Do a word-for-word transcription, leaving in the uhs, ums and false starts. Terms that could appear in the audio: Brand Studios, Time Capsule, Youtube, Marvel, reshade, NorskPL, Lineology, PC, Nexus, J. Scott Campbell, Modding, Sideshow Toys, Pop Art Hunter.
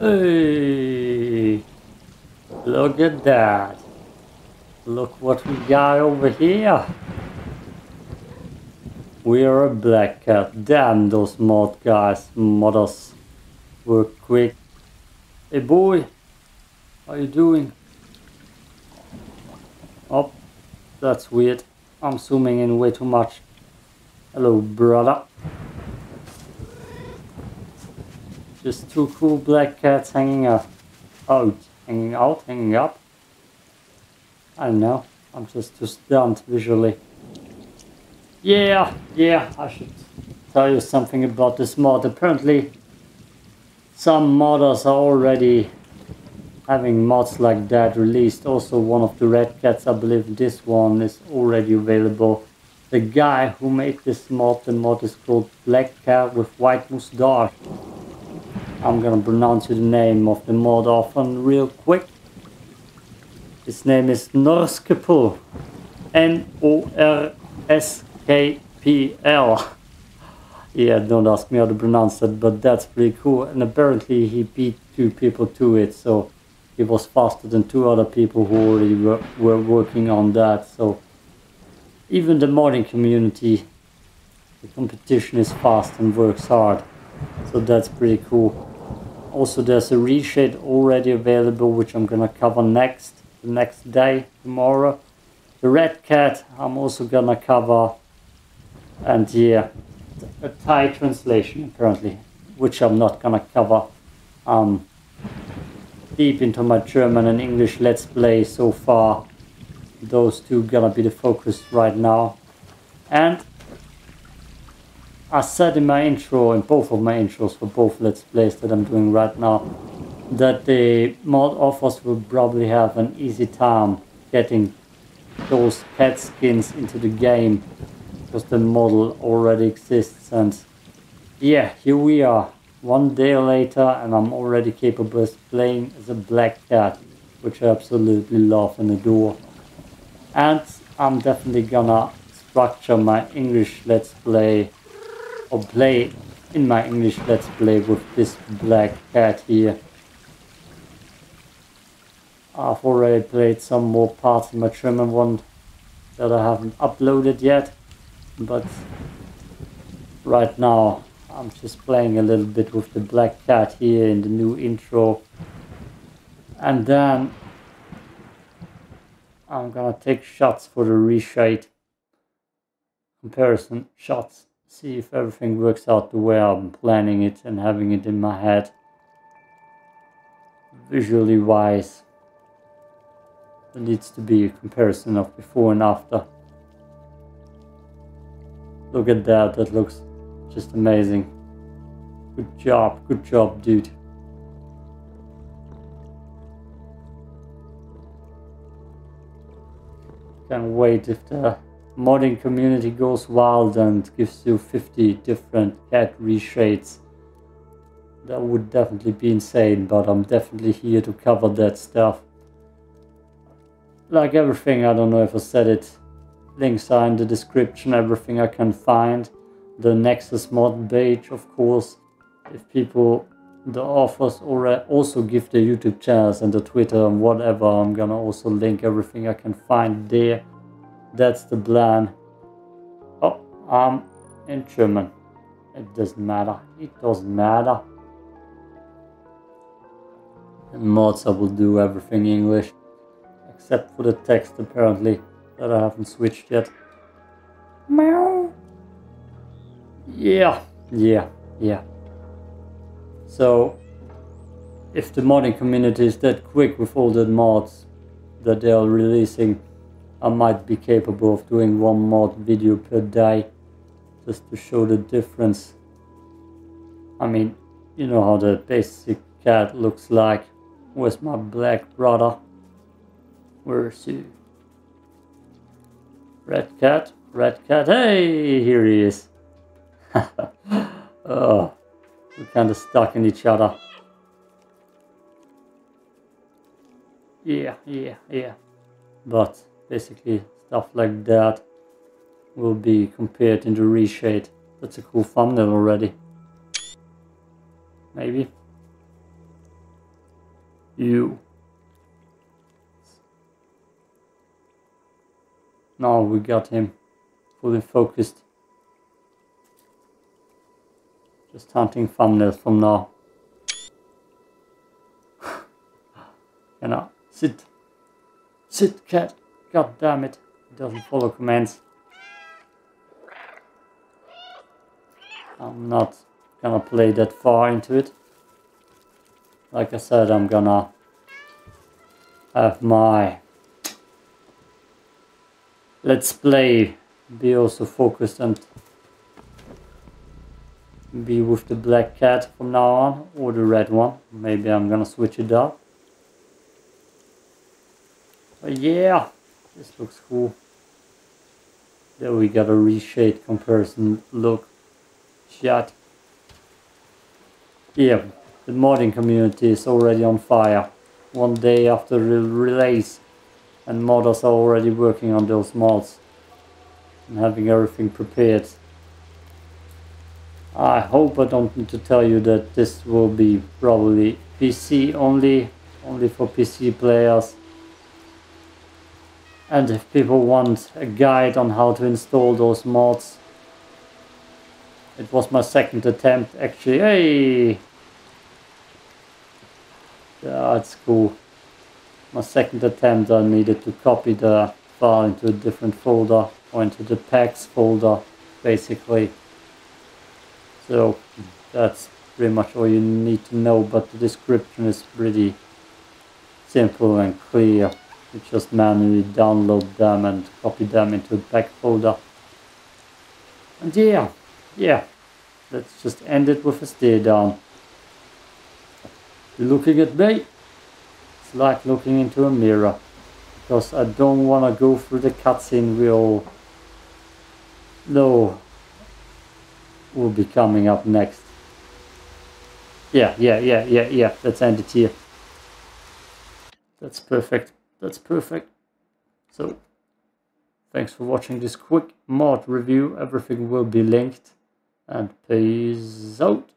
Hey, look at that. Look what we got over here. We're a black cat. Damn, those mod guys, modders. Were quick. Hey boy, how you doing? Oh, that's weird. I'm zooming in way too much. Hello, brother. Just two cool black cats hanging out. Oh, hanging out, hanging up. I don't know. I'm just too stunned visually. Yeah, yeah, I should tell you something about this mod. Apparently, some modders are already having mods like that released. Also, one of the red cats, I believe this one is already available. The guy who made this mod, the mod is called Black Cat with White Moustache. I'm gonna pronounce you the name of the mod often real quick. His name is NorskPL. N O R S K P L. Yeah, don't ask me how to pronounce that, but that's pretty cool. And apparently he beat two people to it, so he was faster than two other people who already were, were working on that. So even the modding community, the competition is fast and works hard. So that's pretty cool. Also, there's a reshade already available, which I'm gonna cover next, the next day, tomorrow. The red cat I'm also gonna cover, and yeah, a Thai translation apparently, which I'm not gonna cover. Um, deep into my German and English let's play so far. Those two gonna be the focus right now. And I said in my intro, in both of my intros for both let's plays that I'm doing right now, that the mod offers will probably have an easy time getting those cat skins into the game, because the model already exists. And yeah, here we are one day later, and I'm already capable of playing as a black cat, which I absolutely love and adore. And I'm definitely gonna structure my English let's play, or play in my English let's play, with this black cat here. I've already played some more parts in my German one that I haven't uploaded yet, but right now I'm just playing a little bit with the black cat here in the new intro, and then I'm gonna take shots for the reshade comparison shots, see if everything works out the way I'm planning it and having it in my head visually wise. There needs to be a comparison of before and after. Look at that, that looks just amazing. Good job, good job, dude. Can't wait if the modding community goes wild and gives you fifty different cat reshades. That would definitely be insane, but I'm definitely here to cover that stuff. Like everything, I don't know if I said it, links are in the description, everything I can find. The Nexus mod page, of course. If people, the authors already also give their YouTube channels and the Twitter and whatever, I'm gonna also link everything I can find there. That's the plan. Oh, I'm in German. It doesn't matter. It doesn't matter. In mods, I will do everything English, except for the text apparently, that I haven't switched yet. Meow. Yeah, yeah, yeah. So, if the modding community is that quick with all the mods that they are releasing, I might be capable of doing one mod video per day, just to show the difference. I mean, you know how the basic cat looks like. Where's my black brother? Where is he? Red cat, red cat, hey, here he is. Oh, we're kind of stuck in each other. Yeah, yeah, yeah. But basically stuff like that will be compared in the reshade. That's a cool thumbnail already. Maybe. you. Now we got him fully focused. Just hunting thumbnails from now. And now, sit. Sit, cat. God damn it. It doesn't follow commands. I'm not gonna play that far into it. Like I said, I'm gonna have my Let's Play be also focused and be with the black cat from now on, or the red one. Maybe I'm gonna switch it up. But yeah, this looks cool. There we got a reshade comparison look. Shit. Yeah, the modding community is already on fire. One day after the release, and modders are already working on those mods and having everything prepared. I hope I don't need to tell you that this will be probably P C only, only for P C players. And if people want a guide on how to install those mods, it was my second attempt actually. Hey! That's cool. My second attempt, I needed to copy the file into a different folder, or into the packs folder, basically. So that's pretty much all you need to know, but the description is pretty simple and clear. You just manually download them and copy them into a pack folder. And yeah, yeah, let's just end it with a stare down. You're looking at me? It's like looking into a mirror, because I don't want to go through the cutscene we all know will be coming up next. Yeah, yeah, yeah, yeah, yeah, let's end it here. That's perfect, that's perfect. So, thanks for watching this quick mod review. Everything will be linked, and peace out.